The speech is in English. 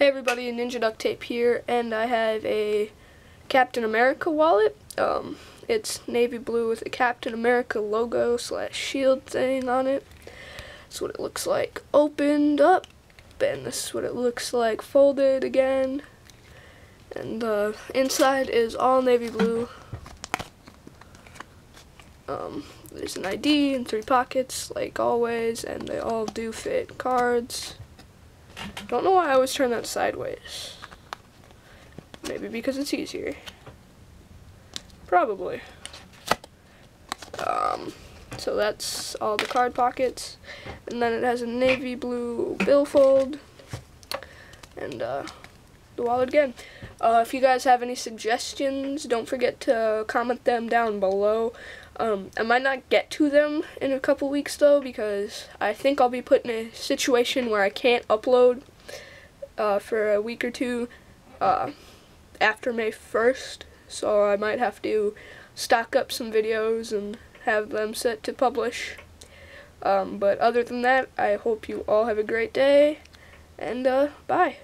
Hey everybody, Ninja Duct Tape here, and I have a Captain America wallet. It's navy blue with a Captain America logo / shield thing on it. That's what it looks like opened up, and this is what it looks like folded again. And inside is all navy blue. There's an ID and 3 pockets, like always, and they all do fit cards. Don't know why I always turn that sideways. Maybe because it's easier. Probably. So that's all the card pockets. And then it has a navy blue billfold. And the wallet again. If you guys have any suggestions, don't forget to comment them down below. I might not get to them in a couple weeks though, because I think I'll be put in a situation where I can't upload for a week or two after May 1st, so I might have to stock up some videos and have them set to publish. But other than that, I hope you all have a great day, and bye.